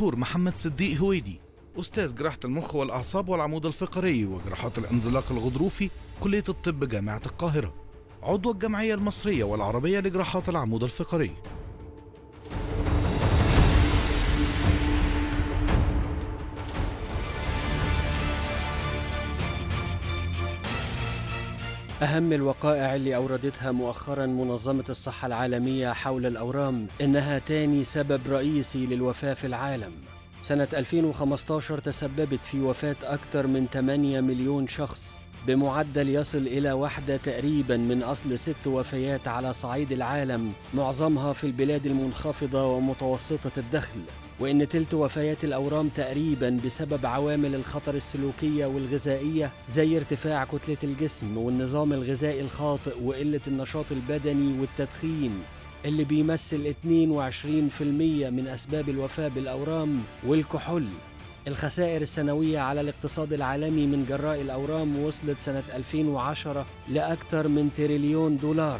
الدكتور محمد صديق هويدي، أستاذ جراحة المخ والأعصاب والعمود الفقري وجراحات الانزلاق الغضروفي، كلية الطب، جامعة القاهرة، عضو الجمعية المصرية والعربية لجراحات العمود الفقري. أهم الوقائع اللي أوردتها مؤخراً منظمة الصحة العالمية حول الأورام إنها تاني سبب رئيسي للوفاة في العالم. سنة 2015 تسببت في وفاة أكثر من 8 مليون شخص بمعدل يصل إلى واحدة تقريباً من أصل 6 وفيات على صعيد العالم، معظمها في البلاد المنخفضة ومتوسطة الدخل، وإن تلت وفيات الأورام تقريباً بسبب عوامل الخطر السلوكية والغذائية زي ارتفاع كتلة الجسم والنظام الغذائي الخاطئ وقلة النشاط البدني والتدخين، اللي بيمثل 22% من أسباب الوفاة بالأورام والكحول. الخسائر السنوية على الاقتصاد العالمي من جراء الأورام وصلت سنة 2010 لأكثر من $1 تريليون.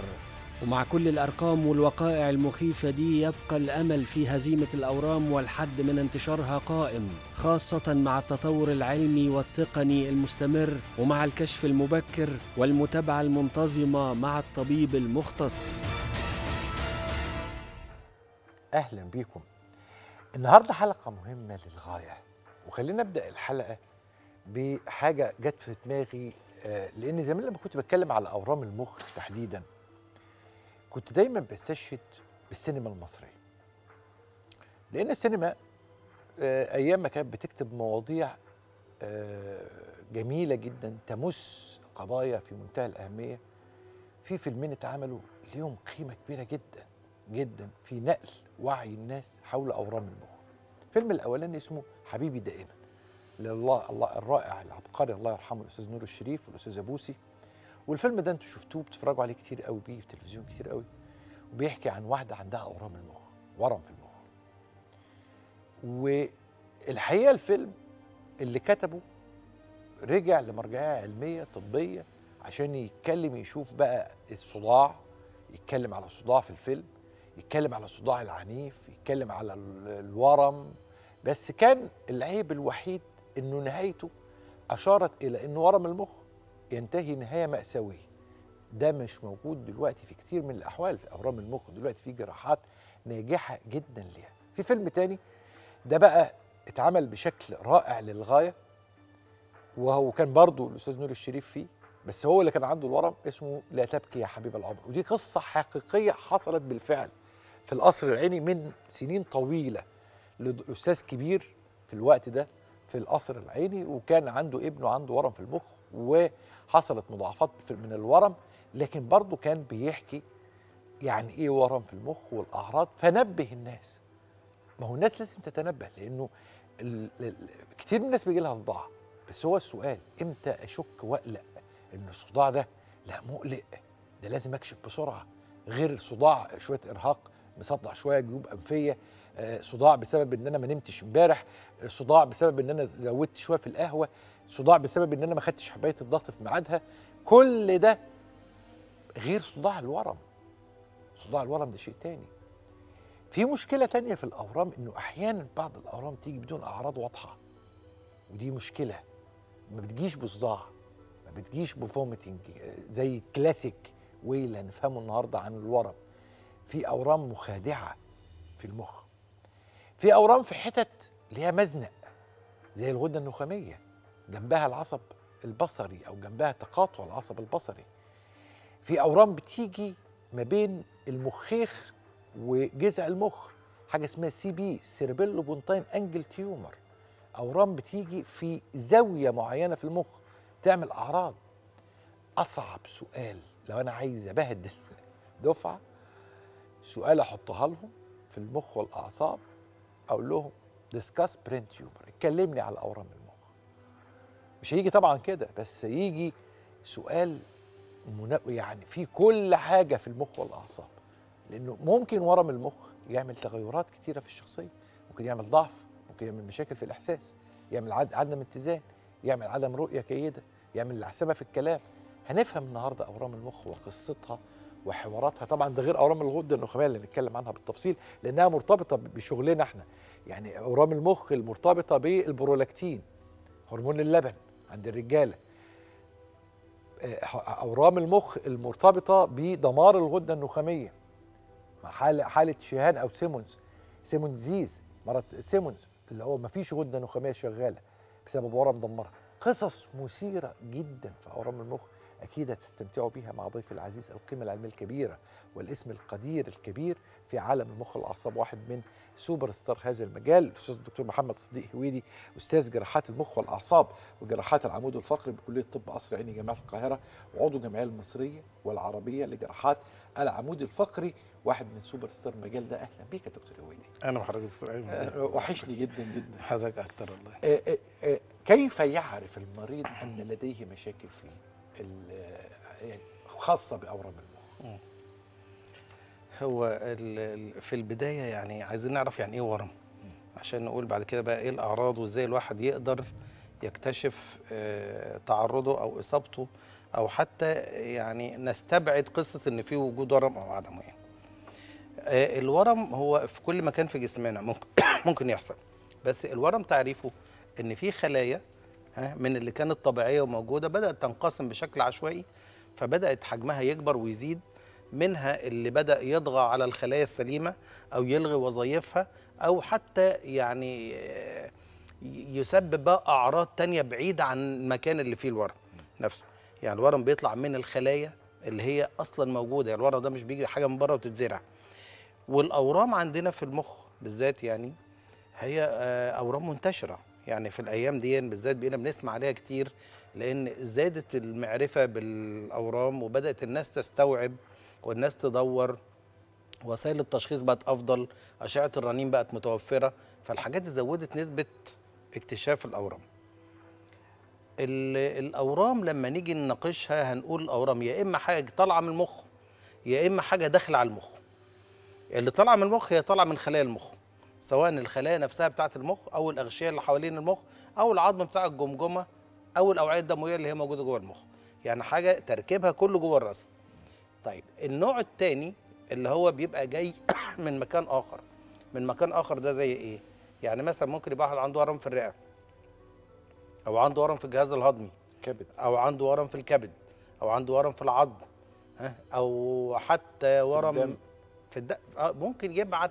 ومع كل الأرقام والوقائع المخيفة دي يبقى الأمل في هزيمة الأورام والحد من انتشارها قائم، خاصة مع التطور العلمي والتقني المستمر ومع الكشف المبكر والمتابعة المنتظمة مع الطبيب المختص. أهلا بيكم. النهاردة حلقة مهمة للغاية، وخلينا نبدأ الحلقة بحاجة جت في دماغي، لأن زمان لما كنت بتكلم على أورام المخ تحديدا كنت دايما بستشهد بالسينما المصرية، لأن السينما أيام ما كانت بتكتب مواضيع جميلة جدا تمس قضايا في منتهى الأهمية. في فيلمين اتعملوا ليهم قيمة كبيرة جدا جدا في نقل وعي الناس حول أورام المخ. الفيلم الأولاني اسمه حبيبي دائما، الله الرائع العبقري الله يرحمه الأستاذ نور الشريف والأستاذ أبوسي. والفيلم ده انتوا شفتوه، بتتفرجوا عليه كتير قوي بيه في التلفزيون كتير قوي، وبيحكي عن واحده عندها اورام المخ، ورم في المخ. والحقيقه الفيلم اللي كتبه رجع لمرجعيه علميه طبيه عشان يتكلم، يشوف بقى الصداع، يتكلم على الصداع في الفيلم، يتكلم على الصداع العنيف، يتكلم على الورم. بس كان العيب الوحيد انه نهايته اشارت الى انه ورم المخ ينتهي نهاية مأساوية. ده مش موجود دلوقتي في كتير من الأحوال، في أورام المخ دلوقتي في جراحات ناجحة جدا ليها. في فيلم تاني ده بقى اتعمل بشكل رائع للغاية، وهو كان برضو الأستاذ نور الشريف فيه، بس هو اللي كان عنده الورم، اسمه لا تبكي يا حبيب العمر. ودي قصة حقيقية حصلت بالفعل في القصر العيني من سنين طويلة لأستاذ كبير في الوقت ده في القصر العيني، وكان عنده ابنه عنده ورم في المخ وحصلت مضاعفات من الورم، لكن برضه كان بيحكي يعني ايه ورم في المخ والاعراض، فنبه الناس. ما هو الناس لازم تتنبه، لانه كتير من الناس بيجي لها صداع، بس هو السؤال امتى اشك واقلق ان الصداع ده لا مقلق، ده لازم اكشف بسرعه، غير الصداع شويه ارهاق، مصدع شويه، جيوب انفيه، صداع بسبب ان انا ما نمتش امبارح، صداع بسبب ان انا زودت شويه في القهوه، صداع بسبب ان انا ما خدتش حبايه الضغط في ميعادها. كل ده غير صداع الورم. صداع الورم ده شيء تاني. في مشكله تانيه في الاورام، انه احيانا بعض الاورام تيجي بدون اعراض واضحه، ودي مشكله. ما بتجيش بصداع، ما بتجيش بفوميتنج زي الكلاسيك واي اللي هنفهمه النهارده عن الورم. في اورام مخادعه في المخ، في اورام في حتت ليها مزنق زي الغده النخاميه، جنبها العصب البصري او جنبها تقاطع العصب البصري. في اورام بتيجي ما بين المخيخ وجذع المخ، حاجه اسمها سي بي سيربيلو بونتين انجل تيومر. اورام بتيجي في زاويه معينه في المخ تعمل اعراض. اصعب سؤال لو انا عايز ابهدل دفعه، سؤال احطها لهم في المخ والاعصاب، اقول لهم ديسكاس برينت تيومر، اتكلمني على اورام المخ. مش هيجي طبعا كده، بس يجي سؤال يعني في كل حاجه في المخ والاعصاب، لانه ممكن ورم المخ يعمل تغيرات كتيره في الشخصيه، ممكن يعمل ضعف، ممكن يعمل مشاكل في الاحساس، يعمل عدم اتزان، يعمل عدم رؤيه جيده، يعمل العسابه في الكلام. هنفهم النهارده اورام المخ وقصتها وحواراتها. طبعا ده غير اورام الغدة النخامية اللي نتكلم عنها بالتفصيل لانها مرتبطة بشغلنا احنا، يعني اورام المخ المرتبطة بالبرولاكتين هرمون اللبن عند الرجالة، اورام المخ المرتبطة بدمار الغدة النخامية مع حالة شيهان او سيمونزيز مرض سيمونز اللي هو ما فيش غدة نخامية شغالة بسبب ورم دمرها. قصص مثيرة جدا في اورام المخ، أكيد هتستمتعوا بيها مع ضيفي العزيز القيمة العلمية الكبيرة والاسم القدير الكبير في عالم المخ والأعصاب، واحد من سوبر ستار هذا المجال الأستاذ الدكتور محمد صديق هويدي، أستاذ جراحات المخ والأعصاب وجراحات العمود الفقري بكلية طب قصر عيني جامعة القاهرة، وعضو الجمعية المصرية والعربية لجراحات العمود الفقري، واحد من سوبر ستار المجال ده. أهلا بيك يا دكتور هويدي. أنا وحضرتك دكتور أيمن، وحشني جدا جدا. حضرتك أكتر والله. كيف يعرف المريض أن لديه مشاكل فيه؟ خاصة بأورام المخ. هو في البداية يعني عايزين نعرف يعني إيه ورم عشان نقول بعد كده بقى إيه الأعراض وإزاي الواحد يقدر يكتشف تعرضه أو إصابته، أو حتى يعني نستبعد قصة إن فيه وجود ورم أو عدمه. يعني الورم هو في كل مكان في جسمنا ممكن يحصل، بس الورم تعريفه إن فيه خلايا من اللي كانت طبيعية وموجودة بدأت تنقسم بشكل عشوائي، فبدأت حجمها يكبر ويزيد، منها اللي بدأ يضغى على الخلايا السليمة أو يلغي وظائفها، أو حتى يعني يسبب بقى أعراض تانية بعيدة عن المكان اللي فيه الورم نفسه. يعني الورم بيطلع من الخلايا اللي هي أصلا موجودة، يعني الورم ده مش بيجي حاجة من بره وتتزرع. والأورام عندنا في المخ بالذات يعني هي أورام منتشرة، يعني في الأيام دي بالذات بقينا بنسمع عليها كتير لأن زادت المعرفة بالأورام وبدأت الناس تستوعب والناس تدور، وسائل التشخيص بقت أفضل، أشعة الرنين بقت متوفرة، فالحاجات دي زودت نسبة اكتشاف الأورام. الأورام لما نيجي نناقشها هنقول الأورام يا إما حاجة طالعة من المخ يا إما حاجة داخلة على المخ. اللي طالعة من المخ هي طالعة من خلايا المخ، سواء الخلايا نفسها بتاعة المخ أو الأغشية اللي حوالين المخ أو العظم بتاع الجمجمة أو الأوعية الدموية اللي هي موجودة جوه المخ، يعني حاجة تركيبها كله جوه الرأس. طيب النوع الثاني اللي هو بيبقى جاي من مكان آخر، ده زي إيه؟ يعني مثلا ممكن يبقى واحد عنده ورم في الرئة، أو عنده ورم في الجهاز الهضمي كبد، أو عنده ورم في الكبد، أو عنده ورم في العظم، أو حتى ورم في الدم. ممكن يبعت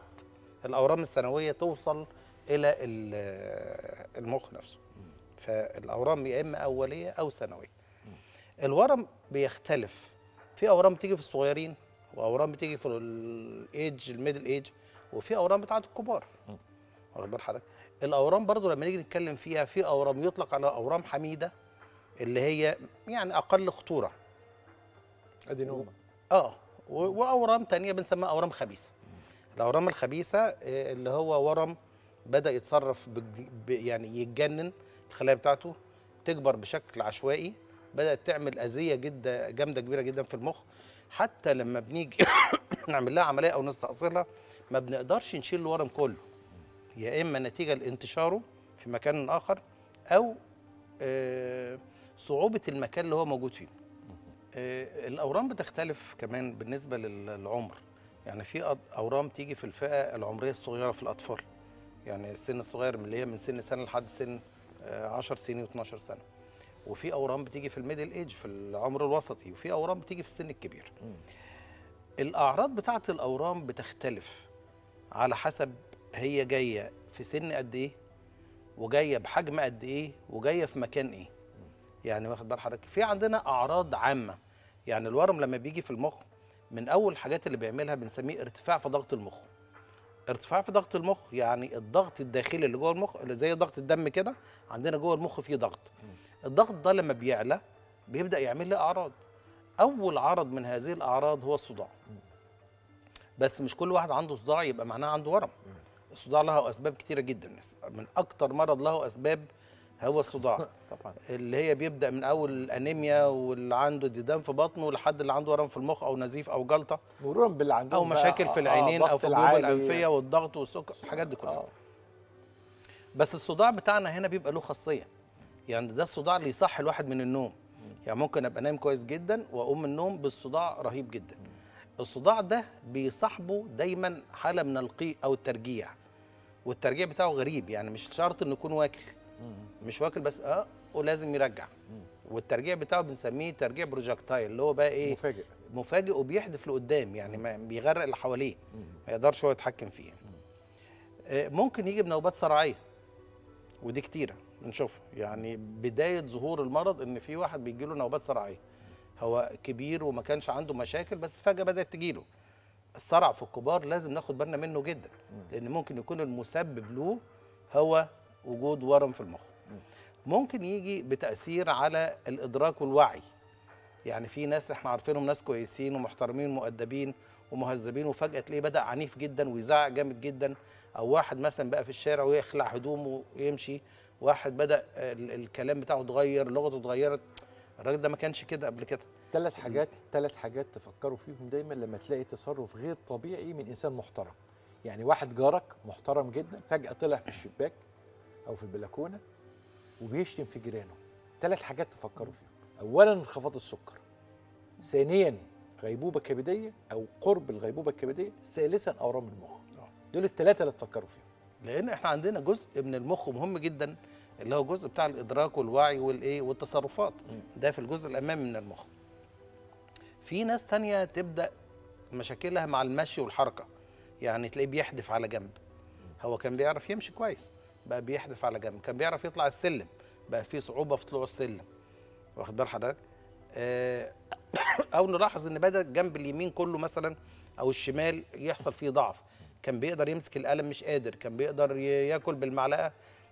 الأورام الثانوية توصل إلى المخ نفسه. فالأورام يا إما أولية أو ثانوية. الورم بيختلف، في أورام بتيجي في الصغيرين، وأورام بتيجي في الإيدج الميدل إيدج، وفي أورام بتاعت الكبار. واخد بال حضرتك؟ الأورام برضو لما نيجي نتكلم فيها، في أورام يطلق على أورام حميدة اللي هي يعني أقل خطورة. أدينوما. وأورام تانية بنسميها أورام خبيثة. الأورام الخبيثة اللي هو ورم بدأ يتصرف يعني يتجنن، الخلايا بتاعته تكبر بشكل عشوائي، بدأت تعمل أذية جامدة كبيرة جدا في المخ، حتى لما بنيجي نعمل لها عملية أو نستأصلها ما بنقدرش نشيل الورم كله، يا إما نتيجة لانتشاره في مكان آخر أو صعوبة المكان اللي هو موجود فيه. الأورام بتختلف كمان بالنسبة للعمر، يعني في اورام تيجي في الفئه العمريه الصغيره في الاطفال، يعني السن الصغير من اللي هي من سن سنه لحد سن 10 سنين و12 سنه. وفي اورام بتيجي في الميدل ايج في العمر الوسطي، وفي اورام بتيجي في السن الكبير. الاعراض بتاعه الاورام بتختلف على حسب هي جايه في سن قد ايه، وجايه بحجم قد ايه، وجايه في مكان ايه. يعني واخد بال حضرتك في عندنا اعراض عامه، يعني الورم لما بيجي في المخ من أول الحاجات اللي بيعملها بنسميه ارتفاع في ضغط المخ. ارتفاع في ضغط المخ يعني الضغط الداخلي اللي جوه المخ اللي زي ضغط الدم كده، عندنا جوه المخ فيه ضغط. الضغط ده لما بيعلى بيبدأ يعمل لي أعراض. أول عرض من هذه الأعراض هو الصداع. بس مش كل واحد عنده صداع يبقى معناه عنده ورم. الصداع له أسباب كتيرة جدا، من أكتر مرض له أسباب هو الصداع. طبعا اللي هي بيبدا من اول الانيميا واللي عنده ديدان في بطنه لحد اللي عنده ورم في المخ او نزيف او جلطه، مرورا باللي عنده او مشاكل في العينين او في الجيوب الانفيه والضغط والسكر، الحاجات دي كلها. بس الصداع بتاعنا هنا بيبقى له خاصيه، يعني ده الصداع اللي يصح الواحد من النوم. يعني ممكن ابقى نايم كويس جدا واقوم من النوم بالصداع رهيب جدا. الصداع ده بيصاحبه دايما حاله من القيء او الترجيع، والترجيع بتاعه غريب، يعني مش شرط انه يكون واكل، مش واكل بس ولازم يرجع. والترجيع بتاعه بنسميه ترجيع بروجكتايل، اللي هو بقى ايه، مفاجئ وبيحدف لقدام، يعني ما بيغرق اللي حواليه، ما يقدرش هو يتحكم فيه. ممكن يجي بنوبات صرعيه، ودي كتيره بنشوفها، يعني بدايه ظهور المرض ان في واحد بيجي له نوبات صرعيه، هو كبير وما كانش عنده مشاكل بس فجاه بدات تجيله. الصرع في الكبار لازم ناخد بالنا منه جدا، لان ممكن يكون المسبب له هو وجود ورم في المخ. ممكن يجي بتاثير على الادراك والوعي، يعني في ناس احنا عارفينهم ناس كويسين ومحترمين ومؤدبين ومهذبين، وفجاه تلاقيه بدا عنيف جدا ويزعق جامد جدا، او واحد مثلا بقى في الشارع ويخلع هدومه ويمشي، واحد بدا الكلام بتاعه اتغير، لغته اتغيرت. الراجل ده ما كانش كده قبل كده. ثلاث حاجات تفكروا فيهم دايما لما تلاقي تصرف غير طبيعي من انسان محترم، يعني واحد جارك محترم جدا فجاه طلع في الشباك او في البلكونه وبيشتم في جيرانه. ثلاث حاجات تفكروا فيهم: اولا انخفاض السكر، ثانيا غيبوبه كبديه او قرب الغيبوبه الكبديه، ثالثا اورام المخ. دول الثلاثه اللي تفكروا فيهم، لان احنا عندنا جزء من المخ مهم جدا اللي هو الجزء بتاع الادراك والوعي والايه والتصرفات، ده في الجزء الامامي من المخ. في ناس ثانيه تبدا مشاكلها مع المشي والحركه، يعني تلاقيه بيحدف على جنب، هو كان بيعرف يمشي كويس بقى بيحدف على جنب، كان بيعرف يطلع السلم بقى في صعوبه في طلوع السلم، واخد بال حضرتك؟ او نلاحظ ان بدا الجنب اليمين كله مثلا او الشمال يحصل فيه ضعف، كان بيقدر يمسك القلم مش قادر، كان بيقدر ياكل بالمعلقه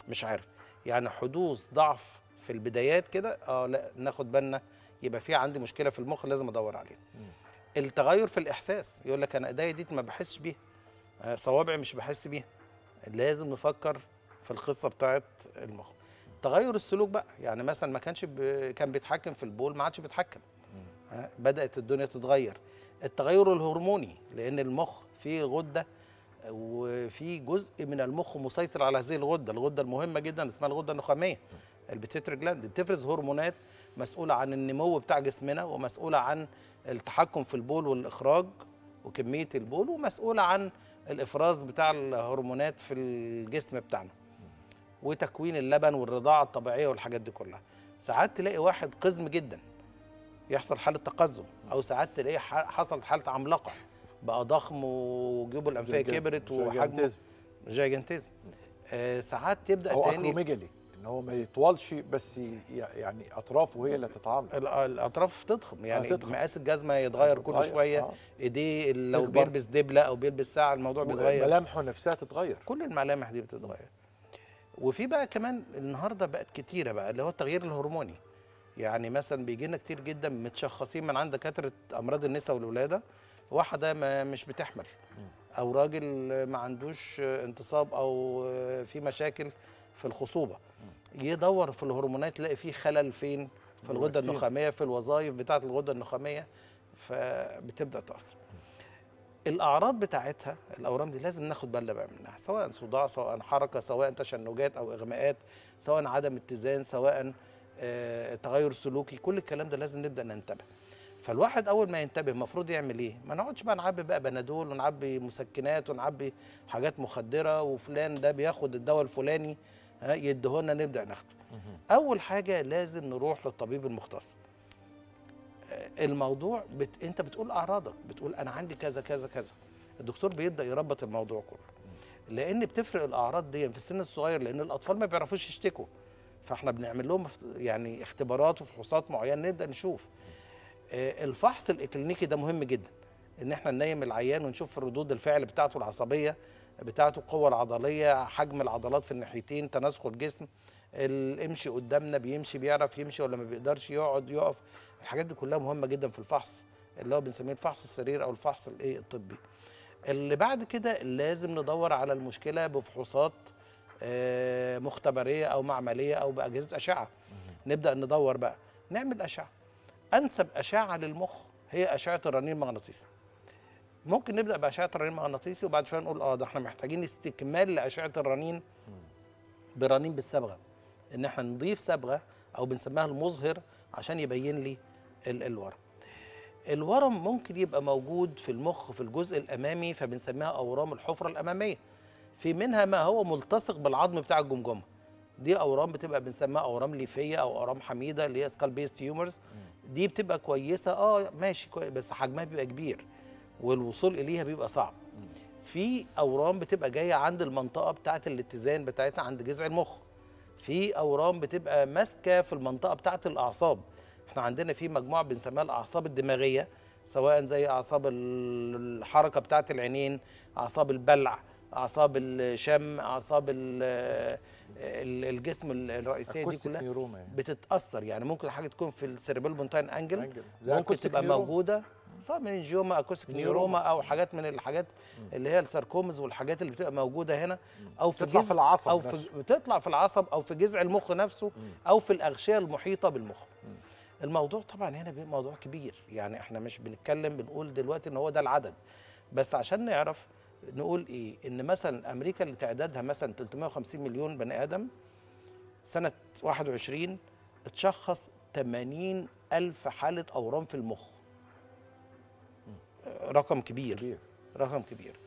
مش عارف، يعني حدوث ضعف في البدايات كده. لا ناخد بالنا، يبقى في عندي مشكله في المخ لازم ادور عليها. التغير في الاحساس، يقول لك انا ايديا دي ما بحسش بيها، صوابعي مش بحس بيها، لازم نفكر في القصه بتاعت المخ. تغير السلوك بقى، يعني مثلا ما كانش كان بيتحكم في البول ما عادش بيتحكم، بدات الدنيا تتغير. التغير الهرموني، لان المخ فيه غده وفي جزء من المخ مسيطر على هذه الغده، الغده المهمه جدا اسمها الغده النخاميه، البيتيوتري جلاند، بتفرز هرمونات مسؤوله عن النمو بتاع جسمنا، ومسؤوله عن التحكم في البول والاخراج وكميه البول، ومسؤوله عن الافراز بتاع الهرمونات في الجسم بتاعنا، وتكوين اللبن والرضاعه الطبيعيه والحاجات دي كلها. ساعات تلاقي واحد قزم جدا يحصل حاله تقزم، او ساعات تلاقي حصلت حاله عملاقه بقى ضخم وجيوبه الانفيه كبرت وحجمه جايجنتزم. ساعات تبدا تاني اكرو ميجلي، ان هو ما يطولش بس يعني اطرافه هي اللي تتعامل، الاطراف تضخم، يعني مقاس الجزمه يتغير كل شويه، ايديه لو بيلبس دبله او بيلبس ساعه الموضوع بيتغير، ملامحه نفسها تتغير، كل الملامح دي بتتغير. وفي بقى كمان النهارده بقت كتيره بقى اللي هو التغيير الهرموني، يعني مثلا بيجي لنا كتير جدا متشخصين من عند دكاتره امراض النساء والولاده، واحده مش بتحمل، او راجل ما عندوش انتصاب او في مشاكل في الخصوبه، يدور في الهرمونات يلاقي فيه خلل فين، في الغده النخاميه، في الوظائف بتاعه الغده النخاميه، فبتبدا تاثر. الاعراض بتاعتها الاورام دي لازم ناخد بالنا بقى منها، سواء صداع، سواء حركه، سواء تشنجات او اغماءات، سواء عدم اتزان، سواء تغير سلوكي، كل الكلام ده لازم نبدا ننتبه. فالواحد اول ما ينتبه المفروض يعمل ايه؟ ما نقعدش بقى نعبي بقى بنادول ونعبي مسكنات ونعبي حاجات مخدره، وفلان ده بياخد الدواء الفلاني يديهولنا نبدا ناخده. اول حاجه لازم نروح للطبيب المختص. الموضوع انت بتقول اعراضك، بتقول انا عندي كذا كذا كذا، الدكتور بيبدا يربط الموضوع كله، لان بتفرق الاعراض دي في السن الصغير، لان الاطفال ما بيعرفوش يشتكوا، فاحنا بنعمل لهم يعني اختبارات وفحوصات معينه نبدا نشوف. الفحص الاكلينيكي ده مهم جدا، ان احنا ننيم العيان ونشوف ردود الفعل بتاعته العصبيه بتاعته، القوه العضليه، حجم العضلات في الناحيتين، تناسق الجسم، الامشي قدامنا بيمشي، بيعرف يمشي ولا ما بيقدرش، يقعد يقف، الحاجات دي كلها مهمه جدا في الفحص اللي هو بنسميه الفحص السرير او الفحص الطبي. اللي بعد كده لازم ندور على المشكله بفحوصات مختبريه او معمليه او باجهزه اشعه، نبدا ندور بقى نعمل اشعه. انسب اشعه للمخ هي اشعه الرنين المغناطيسي. ممكن نبدا باشعه الرنين المغناطيسي، وبعد شويه نقول ده احنا محتاجين استكمال لاشعه الرنين برنين بالصبغه، ان احنا نضيف صبغه او بنسميها المظهر عشان يبين لي الورم. الورم ممكن يبقى موجود في المخ في الجزء الامامي فبنسميها اورام الحفره الاماميه. في منها ما هو ملتصق بالعظم بتاع الجمجمه، دي اورام بتبقى بنسميها اورام ليفيه او اورام حميده اللي هي سكال بيس تيومرز. دي بتبقى كويسه ماشي كويس، بس حجمها بيبقى كبير والوصول اليها بيبقى صعب. في اورام بتبقى جايه عند المنطقه بتاعه الاتزان بتاعتها عند جذع المخ. في اورام بتبقى ماسكه في المنطقه بتاعه الاعصاب. احنا عندنا في مجموعه بنسميها الاعصاب الدماغيه، سواء زي اعصاب الحركه بتاعه العينين، اعصاب البلع، اعصاب الشم، اعصاب الجسم الرئيسيه دي كلها بتتاثر. يعني ممكن حاجه تكون في السيربيلو بونتين انجل ممكن تبقى موجوده، سواء من جيوما اكوستيك نيوروما او حاجات من الحاجات اللي هي الساركومز والحاجات اللي بتبقى موجوده هنا، او في بتطلع في العصب او في بتطلع في العصب او في جذع المخ نفسه او في الاغشيه المحيطه بالمخ. الموضوع طبعا هنا موضوع كبير، يعني احنا مش بنتكلم بنقول دلوقتي ان هو ده العدد، بس عشان نعرف نقول ايه، ان مثلا امريكا اللي تعدادها مثلا 350 مليون بني ادم سنه 21 اتشخص 80,000 حاله اورام في المخ. رقم كبير، رقم كبير.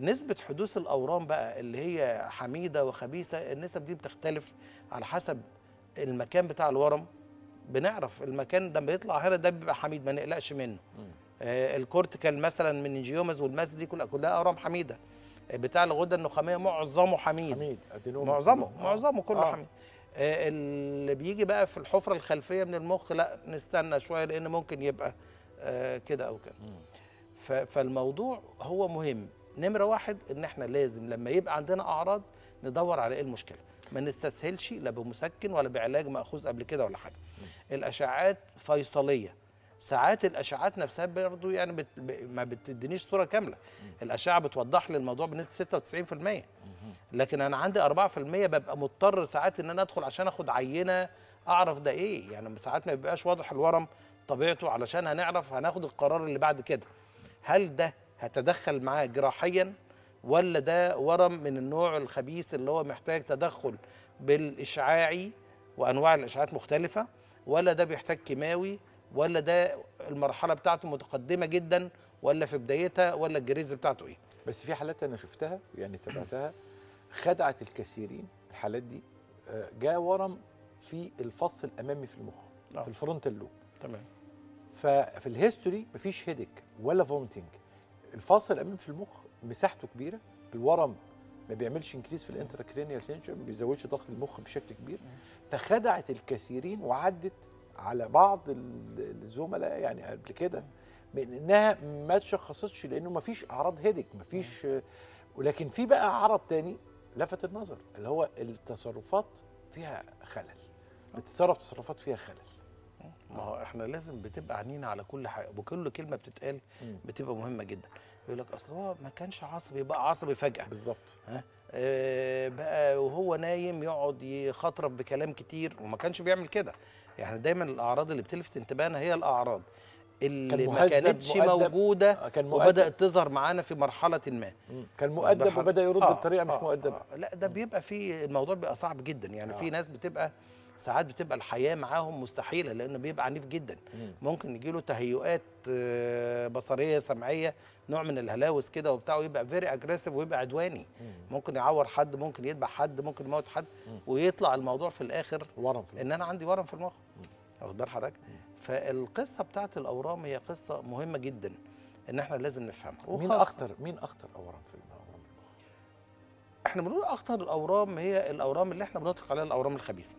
نسبة حدوث الأورام بقى اللي هي حميدة وخبيثة، النسب دي بتختلف على حسب المكان بتاع الورم. بنعرف المكان لما يطلع هنا ده بيبقى حميد ما نقلقش منه. الكورتيكال مثلا من الجليومز والماس دي كلها أورام حميدة. بتاع الغدة النخامية معظمه حميد، معظمه كله حميد. اللي بيجي بقى في الحفرة الخلفية من المخ لا نستنى شوية، لأن ممكن يبقى كده أو كده. فالموضوع هو مهم. نمرة واحد إن إحنا لازم لما يبقى عندنا أعراض ندور على إيه المشكلة، ما نستسهلش لا بمسكن ولا بعلاج مأخوذ قبل كده ولا حاجة. الأشعات فيصلية، ساعات الأشعات نفسها برضو يعني ما بتدينيش صورة كاملة. الأشعة بتوضح لي الموضوع بنسبة 96%، لكن أنا عندي 4% ببقى مضطر ساعات إن أنا أدخل عشان آخد عينة أعرف ده إيه. يعني ساعات ما بيبقاش واضح الورم طبيعته، علشان هنعرف هناخد القرار اللي بعد كده، هل ده هتدخل معاه جراحيا ولا ده ورم من النوع الخبيث اللي هو محتاج تدخل بالإشعاعي وأنواع الإشعاعات مختلفة، ولا ده بيحتاج كيماوي، ولا ده المرحلة بتاعته متقدمة جدا ولا في بدايتها، ولا الجريز بتاعته إيه. بس في حالات أنا شفتها يعني تبعتها خدعت الكثيرين الحالات دي. جاء ورم في الفص الأمامي في المخ في الفرونتال لوب، تمام، ففي الهيستوري مفيش هيدك ولا فومتنج. الفص الامامي في المخ مساحته كبيره، الورم ما بيعملش انكريز في الانتراكرينيال تنشن، ما بيزودش ضغط المخ بشكل كبير، فخدعت الكثيرين وعدت على بعض الزملاء يعني قبل كده من انها ما اتشخصتش لانه ما فيش اعراض هيدك ما فيش. ولكن في بقى عرض تاني لفت النظر اللي هو التصرفات فيها خلل، بتتصرف تصرفات فيها خلل. ما هو احنا لازم بتبقى عنينا على كل حاجه، وكل كلمه بتتقال بتبقى مهمه جدا. يقول لك اصل هو ما كانش عصبي بقى عصبي فجاه. بالظبط. ها بقى وهو نايم يقعد يخطرب بكلام كتير، وما كانش بيعمل كده. يعني دايما الاعراض اللي بتلفت انتباهنا هي الاعراض اللي ما كانتش موجوده وبدات تظهر معانا في مرحله ما. كان مؤدب وبدا يرد بطريقه مش مؤدبه. لا ده بيبقى في الموضوع بيبقى صعب جدا. يعني في ناس بتبقى ساعات بتبقى الحياه معاهم مستحيله لانه بيبقى عنيف جدا. ممكن يجيله تهيؤات بصريه سمعيه نوع من الهلاوس كده وبتاع، ويبقى فيري اجريسيف ويبقى عدواني. ممكن يعور حد، ممكن يدبح حد، ممكن يموت حد، ويطلع الموضوع في الاخر ورم ان انا عندي ورم في المخ. واخد بال حضرتك؟ فالقصه بتاعت الاورام هي قصه مهمه جدا ان احنا لازم نفهمها. مين اخطر اورام في المخ؟ احنا بنقول اخطر الاورام هي الاورام اللي احنا بنطلق عليها الاورام الخبيثه،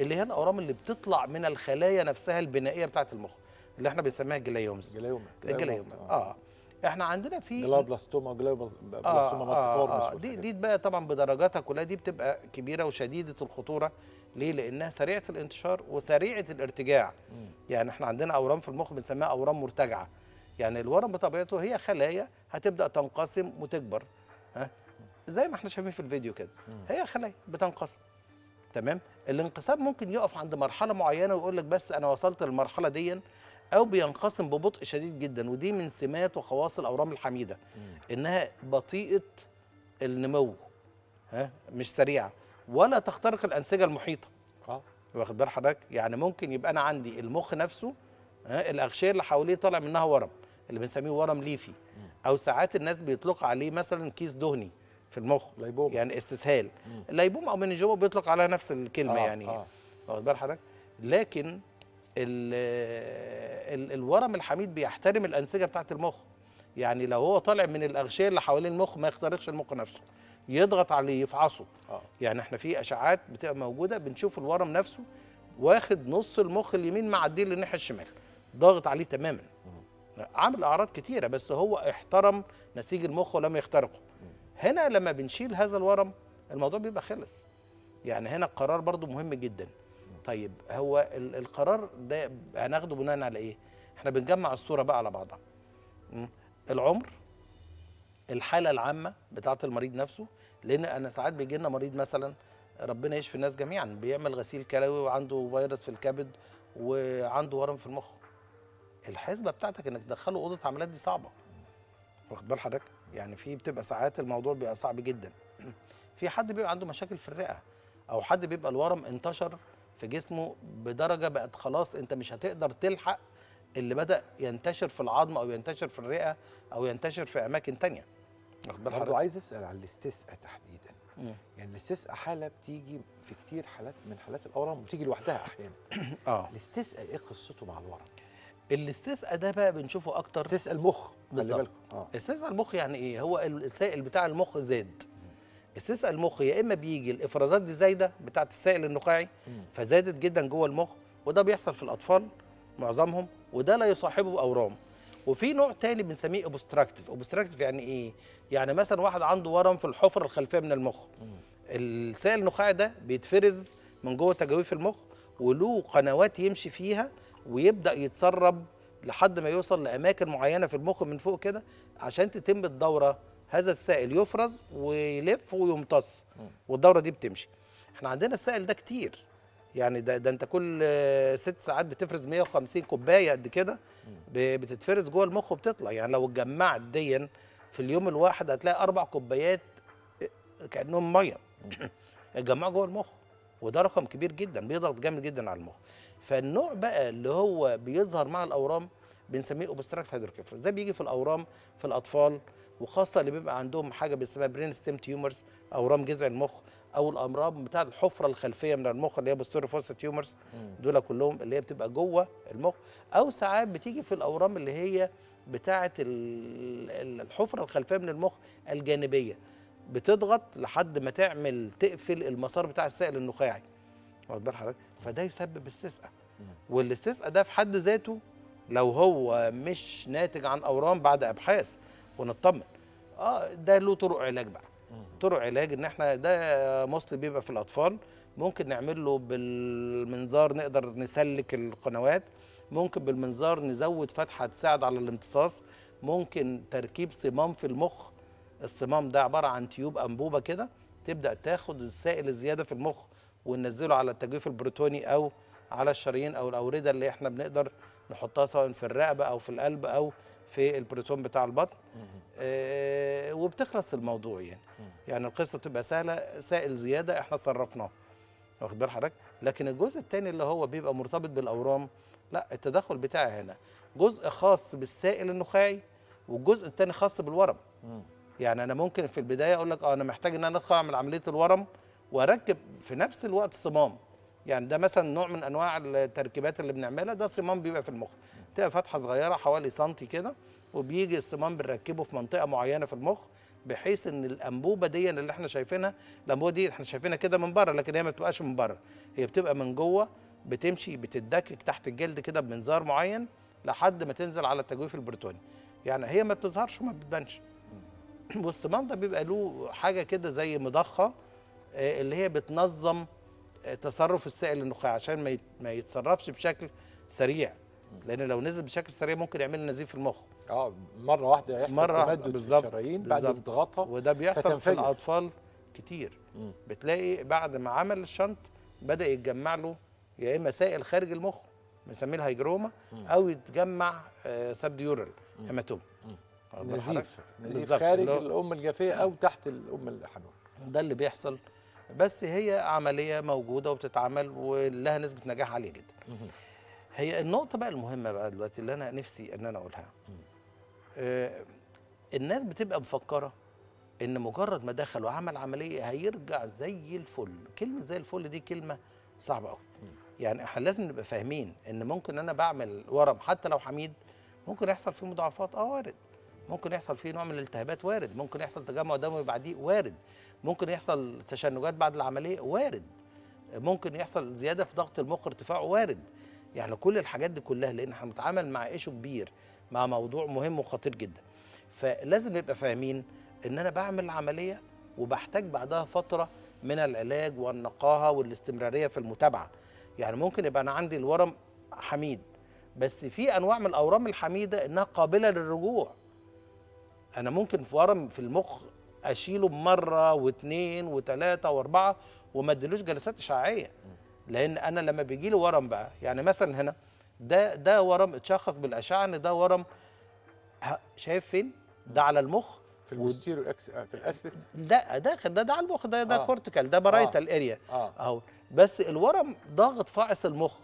اللي هي الاورام اللي بتطلع من الخلايا نفسها البنائيه بتاعه المخ اللي احنا بنسميها الجليومز. الجليومه احنا عندنا في جلوب لستومة دي بقى طبعا بدرجاتها كلها دي بتبقى كبيره وشديده الخطوره. ليه؟ لانها سريعه الانتشار وسريعه الارتجاع. يعني احنا عندنا اورام في المخ بنسميها اورام مرتجعه، يعني الورم بطبيعته هي خلايا هتبدا تنقسم وتكبر، ها زي ما احنا شايفين في الفيديو كده، هي خلايا بتنقسم. تمام؟ الانقسام ممكن يقف عند مرحله معينه ويقول لك بس انا وصلت للمرحله دي، او بينقسم ببطء شديد جدا، ودي من سمات وخواص الاورام الحميده انها بطيئه النمو، ها مش سريعه، ولا تخترق الانسجه المحيطه. واخد بال حضرتك؟ يعني ممكن يبقى انا عندي المخ نفسه الاغشيه اللي حواليه طالع منها ورم اللي بنسميه ورم ليفي، او ساعات الناس بيطلق عليه مثلا كيس دهني في المخ لايبوم، يعني استسهال. لايبوم او مننجوما بيطلق على نفس الكلمه يعني واخد بال حضرتك. لكن الورم الحميد بيحترم الانسجه بتاعه المخ، يعني لو هو طالع من الاغشيه اللي حوالين المخ ما يخترقش المخ نفسه، يضغط عليه يفعصه. يعني احنا في اشعاعات بتبقى موجوده بنشوف الورم نفسه واخد نص المخ اليمين معديه للناحيه الشمال، ضاغط عليه تماما، عامل اعراض كتيره، بس هو احترم نسيج المخ ولم يخترقه. هنا لما بنشيل هذا الورم الموضوع بيبقى خلص. يعني هنا القرار برضو مهم جدا. طيب هو القرار ده هناخده بناء على ايه؟ احنا بنجمع الصوره بقى على بعضها، العمر، الحاله العامه بتاعه المريض نفسه، لان انا ساعات بيجي لنا مريض مثلا ربنا يشفي الناس جميعا بيعمل غسيل كلوي وعنده فيروس في الكبد وعنده ورم في المخ، الحسبه بتاعتك انك تدخله اوضه عمليات دي صعبه، واخد بال حضرتك؟ يعني في بتبقى ساعات الموضوع بيبقى صعب جدا. في حد بيبقى عنده مشاكل في الرئه، او حد بيبقى الورم انتشر في جسمه بدرجه بقت خلاص انت مش هتقدر تلحق اللي بدا ينتشر في العظم او ينتشر في الرئه او ينتشر في اماكن ثانيه. برضه عايز اسال على الاستسقاء تحديدا. يعني الاستسقاء حاله بتيجي في كتير حالات من حالات الاورام وبتيجي لوحدها احيانا. الاستسقاء ايه قصته مع الورم؟ الاستسقاء ده بقى بنشوفه اكتر استسقاء المخ، خلي بالكم. استسقاء المخ يعني ايه؟ هو السائل بتاع المخ زاد. استسقاء المخ يا اما بيجي الافرازات دي زايده بتاعه السائل النخاعي فزادت جدا جوه المخ، وده بيحصل في الاطفال معظمهم، وده لا يصاحبه اورام. وفي نوع تاني بنسميه اوبستراكتف. اوبستراكتف يعني ايه؟ يعني مثلا واحد عنده ورم في الحفره الخلفيه من المخ، السائل النخاعي ده بيتفرز من جوه تجاويف المخ وله قنوات يمشي فيها ويبدا يتسرب لحد ما يوصل لاماكن معينه في المخ من فوق كده عشان تتم الدوره، هذا السائل يفرز ويلف ويمتص والدوره دي بتمشي. احنا عندنا السائل ده كتير، يعني ده انت كل 6 ساعات بتفرز 150 كوبايه قد كده بتتفرز جوه المخ وبتطلع، يعني لو اتجمعت دي في اليوم الواحد هتلاقي 4 كوبايات كانهم ميه اتجمعوا جوه المخ، وده رقم كبير جدا بيضغط جامد جدا على المخ. فالنوع بقى اللي هو بيظهر مع الاورام بنسميه اوبستراكتف هيدروكيفرس، ده بيجي في الاورام في الاطفال، وخاصه اللي بيبقى عندهم حاجه بيسموها برين ستريم تيومرز، اورام جذع المخ، او الامراض بتاعه الحفره الخلفيه من المخ اللي هي بستوري فوست تيومرز، دول كلهم اللي هي بتبقى جوه المخ، او ساعات بتيجي في الاورام اللي هي بتاعه الحفره الخلفيه من المخ الجانبيه، بتضغط لحد ما تعمل تقفل المسار بتاع السائل النخاعي، واخد بال حضرتك؟ فده يسبب استسقاء. والاستسقاء ده في حد ذاته لو هو مش ناتج عن اورام بعد ابحاث ونطمن، ده له طرق علاج بقى. طرق علاج ان احنا ده مصل بيبقى في الاطفال، ممكن نعمل له بالمنظار نقدر نسلك القنوات، ممكن بالمنظار نزود فتحه تساعد على الامتصاص، ممكن تركيب صمام في المخ، الصمام ده عباره عن تيوب انبوبه كده تبدا تاخد السائل الزياده في المخ وننزله على التجويف البروتوني او على الشرايين او الاورده اللي احنا بنقدر نحطها سواء في الرقبه او في القلب او في البروتون بتاع البطن، وبتخلص الموضوع. يعني القصه بتبقى سهله، سائل زياده احنا صرفناه، واخد بال حضرتك؟ لكن الجزء الثاني اللي هو بيبقى مرتبط بالاورام لا، التدخل بتاعي هنا جزء خاص بالسائل النخاعي والجزء الثاني خاص بالورم. يعني انا ممكن في البدايه اقول لك انا محتاج ان انا ادخل اعمل عمليه الورم واركب في نفس الوقت صمام، يعني ده مثلا نوع من انواع التركيبات اللي بنعملها، ده صمام بيبقى في المخ، بتبقى فتحه صغيره حوالي سنتي كده، وبيجي الصمام بنركبه في منطقه معينه في المخ بحيث ان الانبوبه دي اللي احنا شايفينها، الانبوبه دي احنا شايفينها كده من بره، لكن هي ما بتبقاش من بره، هي بتبقى من جوه بتمشي بتدكك تحت الجلد كده بمنظار معين لحد ما تنزل على التجويف البروتوني، يعني هي ما بتظهرش وما بتبانش. والصمام ده بيبقى له حاجه كده زي مضخه اللي هي بتنظم تصرف السائل النخاعي عشان ما يتصرفش بشكل سريع، لان لو نزل بشكل سريع ممكن يعمل نزيف في المخ. مره واحده يحصل تمدد في الشرايين بعد الضغطه، وده بيحصل في الاطفال كتير. بتلاقي بعد ما عمل الشنط بدا يتجمع له يا اما سائل خارج المخ بنسميه الهيجرومة، او يتجمع سبديورال هيماتوم، نزيف خارج الام الجافيه او تحت الام الحنون، ده اللي بيحصل. بس هي عمليه موجوده وبتتعمل ولها نسبه نجاح عاليه جدا. هي النقطة بقى المهمة بقى دلوقتي اللي أنا نفسي إن أنا أقولها. الناس بتبقى مفكرة إن مجرد ما دخل وعمل عملية هيرجع زي الفل. كلمة زي الفل دي كلمة صعبة أوي. يعني إحنا لازم نبقى فاهمين إن ممكن أنا بعمل ورم حتى لو حميد ممكن يحصل فيه مضاعفات، وارد. ممكن يحصل فيه نوع من الالتهابات، وارد. ممكن يحصل تجمع دموي بعديه، وارد. ممكن يحصل تشنجات بعد العملية، وارد. ممكن يحصل زيادة في ضغط المخ، ارتفاعه، وارد. يعني كل الحاجات دي كلها لان احنا بنتعامل مع ايشو كبير، مع موضوع مهم وخطير جدا. فلازم نبقى فاهمين ان انا بعمل عمليه وبحتاج بعدها فتره من العلاج والنقاهه والاستمراريه في المتابعه. يعني ممكن يبقى انا عندي الورم حميد، بس في انواع من الاورام الحميده انها قابله للرجوع. انا ممكن في ورم في المخ اشيله مره واثنين وثلاثه واربعه وما اديلوش جلسات اشعاعيه، لان انا لما بيجي لي ورم بقى، يعني مثلا هنا ده ورم اتشخص بالاشعه ان ده ورم، شايف فين؟ ده على المخ في البوستيريور في الاسبكت، لا ده على المخ، ده كورتيكال، ده بارايتال اريا اهو. بس الورم ضاغط فاعص المخ.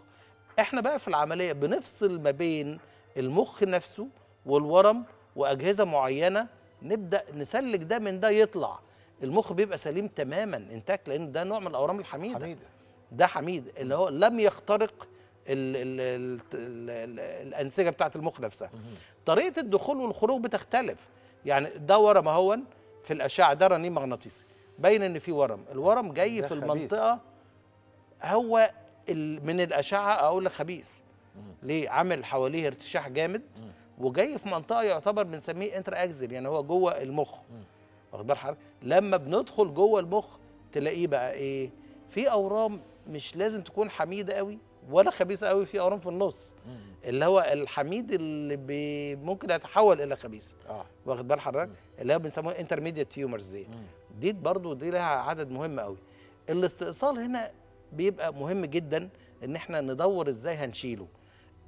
احنا بقى في العمليه بنفصل ما بين المخ نفسه والورم واجهزه معينه، نبدا نسلك ده من ده، يطلع المخ بيبقى سليم تماما انتاك، لان ده نوع من الاورام الحميده. ده حميد اللي هو لم يخترق الأنسجة بتاعة المخ نفسها. طريقة الدخول والخروج بتختلف. يعني ده ورم اهو في الأشعة، ده رنين مغناطيسي باين إن في ورم، الورم جاي في المنطقة هو من الأشعة أقول لك خبيث. ليه؟ عامل حواليه ارتشاح جامد وجاي في منطقة يعتبر بنسميه انترا اكزل، يعني هو جوه المخ. واخد بال حضرتك؟ لما بندخل جوه المخ تلاقيه بقى إيه؟ في أورام مش لازم تكون حميده قوي ولا خبيثه قوي، في اورام في النص اللي هو الحميد اللي ممكن يتحول الى خبيث. واخد بال حضرتك؟ اللي هو بنسموها انترميديت تيومرز. دي برضو دي لها عدد مهم قوي. الاستئصال هنا بيبقى مهم جدا ان احنا ندور ازاي هنشيله.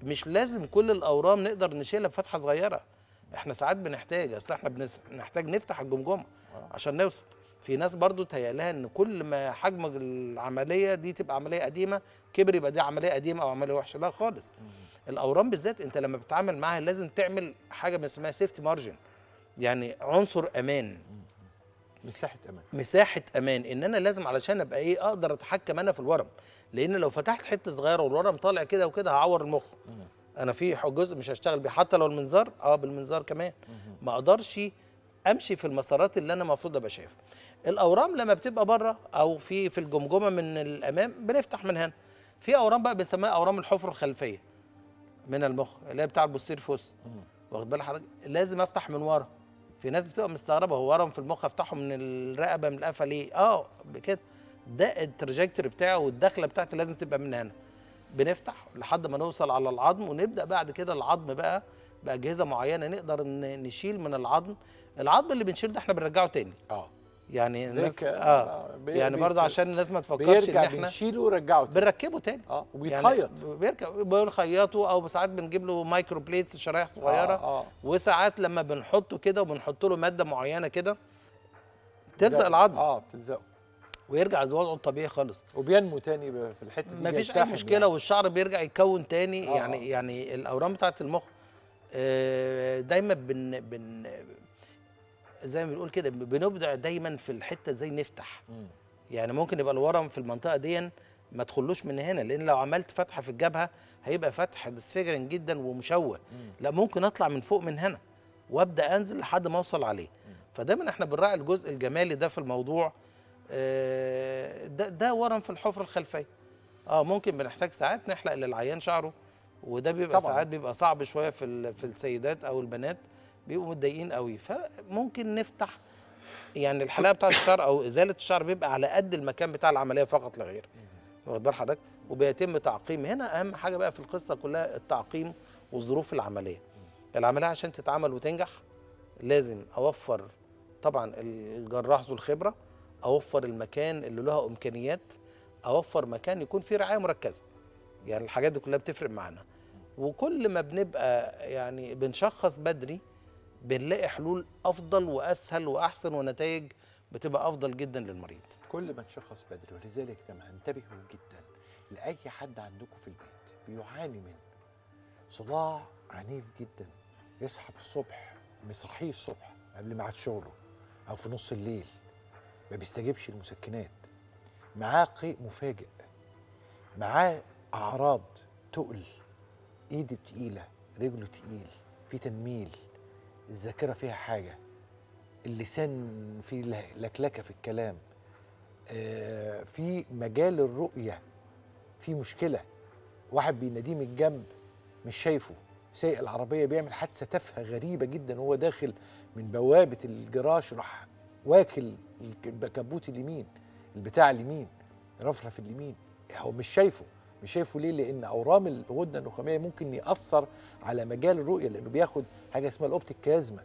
مش لازم كل الاورام نقدر نشيلها بفتحه صغيره، احنا ساعات بنحتاج، اصل احنا بنحتاج نفتح الجمجمه عشان نوصل. في ناس برضو تهيألها ان كل ما حجم العمليه دي تبقى عمليه قديمه كبر يبقى دي عمليه قديمه او عمليه وحشه. لا خالص. الاورام بالذات انت لما بتتعامل معاها لازم تعمل حاجه بنسميها سيفتي مارجن، يعني عنصر امان، مساحه امان. مساحه امان ان انا لازم علشان ابقى ايه، اقدر اتحكم انا في الورم، لان لو فتحت حته صغيره والورم طالع كده وكده هعور المخ. انا في جزء مش هشتغل بيه، حتى لو المنظار بالمنظار كمان ما اقدرش امشي في المسارات اللي انا المفروض ابقى شايفها. الاورام لما بتبقى بره او في الجمجمه من الامام بنفتح من هنا. في اورام بقى بنسميها اورام الحفره الخلفيه من المخ اللي هي بتاع البوستير فوس. واخد بال حضرتك؟ لازم افتح من ورا. في ناس بتبقى مستغربه، هو ورم في المخ افتحه من الرقبه من القفا ليه؟ كده ده التراجكتوري بتاعه والدخله بتاعته لازم تبقى من هنا. بنفتح لحد ما نوصل على العظم، ونبدا بعد كده العظم بقى باجهزه معينه نقدر نشيل من العظم. العظم اللي بنشيل ده احنا بنرجعه تاني. يعني الناس يعني برضه عشان الناس ما تفكرش ان احنا بنشيله ونرجعه تاني، بنركبه تاني. وبيتخيط، يعني بنخيطه، او ساعات بنجيب له مايكرو بليتس، شرايح صغيره. وساعات لما بنحطه كده وبنحط له ماده معينه كده تلزق العظم، بتلزقه ويرجع لوضعه الطبيعي خالص، وبينمو تاني في الحته دي، مفيش اي مشكله. يعني والشعر بيرجع يتكون تاني. يعني الاورام بتاعت المخ دايما زي ما بنقول كده بنبدع دايما في الحته ازاي نفتح. يعني ممكن يبقى الورم في المنطقه دي ما تخلوش من هنا، لان لو عملت فتحه في الجبهه هيبقى فتح ديسفيجرنج جدا ومشوه. لا، ممكن اطلع من فوق من هنا وابدا انزل لحد ما اوصل عليه. فدايما احنا بنراعي الجزء الجمالي ده في الموضوع. ده ورم في الحفره الخلفيه. ممكن بنحتاج ساعات نحلق للعيان شعره، وده بيبقى طبعًا ساعات بيبقى صعب شويه في السيدات او البنات، بيبقوا متضايقين قوي. فممكن نفتح، يعني الحلاقه بتاعه الشعر او ازاله الشعر بيبقى على قد المكان بتاع العمليه فقط لا غير. واخد بال حضرتك؟ وبيتم تعقيم. هنا اهم حاجه بقى في القصه كلها التعقيم وظروف العمليه. العمليه عشان تتعمل وتنجح لازم اوفر طبعا الجراح ذو الخبره، اوفر المكان اللي لها امكانيات، اوفر مكان يكون فيه رعايه مركزه. يعني الحاجات دي كلها بتفرق معانا. وكل ما بنبقى يعني بنشخص بدري بنلاقي حلول افضل واسهل واحسن، ونتائج بتبقى افضل جدا للمريض كل ما نشخص بدري. ولذلك يا جماعه انتبهوا جدا لاي حد عندكم في البيت بيعاني من صداع عنيف جدا، يصحى الصبح بيصحيه الصبح قبل ميعاد شغله او في نص الليل، ما بيستجيبش المسكنات، معاه قيء مفاجئ، معاه اعراض تقل، ايده تقيله، رجله تقيل، في تنميل، الذاكره فيها حاجه، اللسان فيه لكلكه في الكلام، في مجال الرؤيه في مشكله، واحد بيناديه من الجنب مش شايفه، سايق العربيه بيعمل حادثه تافهه غريبه جدا وهو داخل من بوابه الجراج، راح واكل الكبوت اليمين، البتاع اليمين، رفرف اليمين، هو مش شايفه، مش شايفه ليه؟ لان اورام الغده النخاميه ممكن ياثر على مجال الرؤيه، لانه بياخد حاجه اسمها الاوبتيك كازمة.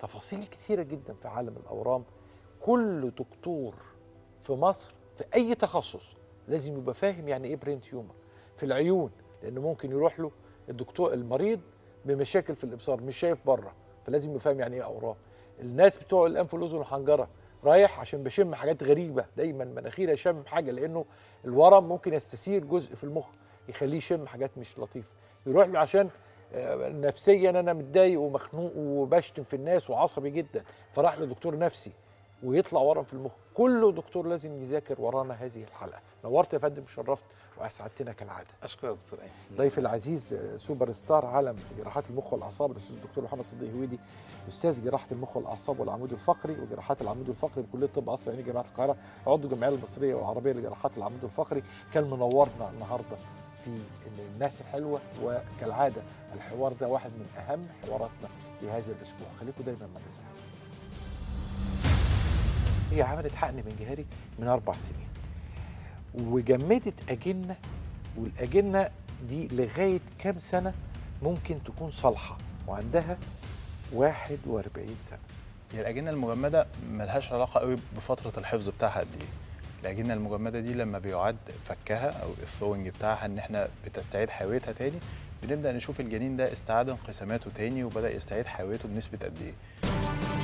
تفاصيل كثيره جدا في عالم الاورام. كل دكتور في مصر في اي تخصص لازم يبقى فاهم يعني ايه برين تيومر. في العيون، لانه ممكن يروح له الدكتور المريض بمشاكل في الابصار، مش شايف بره، فلازم يبقى فاهم يعني ايه اورام. الناس بتوع الانف والاذن والحنجره، رايح عشان بشم حاجات غريبه، دايما مناخيره شم حاجه، لانه الورم ممكن يستثير جزء في المخ يخليه يشم حاجات مش لطيفه، يروح له عشان نفسيا انا متضايق ومخنوق وبشتم في الناس وعصبي جدا، فراح له دكتور نفسي ويطلع ورم في المخ. كله دكتور لازم يذاكر ورانا هذه الحلقه. نورت يا فندم وشرفت واسعدتنا كالعاده. اشكرك يا دكتور. ضيفي العزيز سوبر ستار عالم جراحات المخ والاعصاب الاستاذ الدكتور محمد صديق هويدي، استاذ جراحه المخ والاعصاب والعمود الفقري وجراحات العمود الفقري بكليه طب قصر العيني جامعه القاهره، عضو الجمعيه المصريه والعربيه لجراحات العمود الفقري. كان منورنا النهارده في الناس الحلوه، وكالعاده الحوار ده واحد من اهم حواراتنا في هذا الاسبوع. خليكم دايما مع الناس. هي عملت حقن منجهري من 4 سنين وجمدت أجنة، والأجنة دي لغاية كام سنة ممكن تكون صالحة، وعندها 41 سنة. هي الأجنة المجمدة ملهاش علاقة قوي بفترة الحفظ بتاعها قد إيه. الأجنة المجمدة دي لما بيعاد فكها أو الثوينج بتاعها إن إحنا بتستعيد حيويتها تاني، بنبدأ نشوف الجنين ده استعاد انقساماته تاني وبدأ يستعيد حيويته بنسبة قد إيه.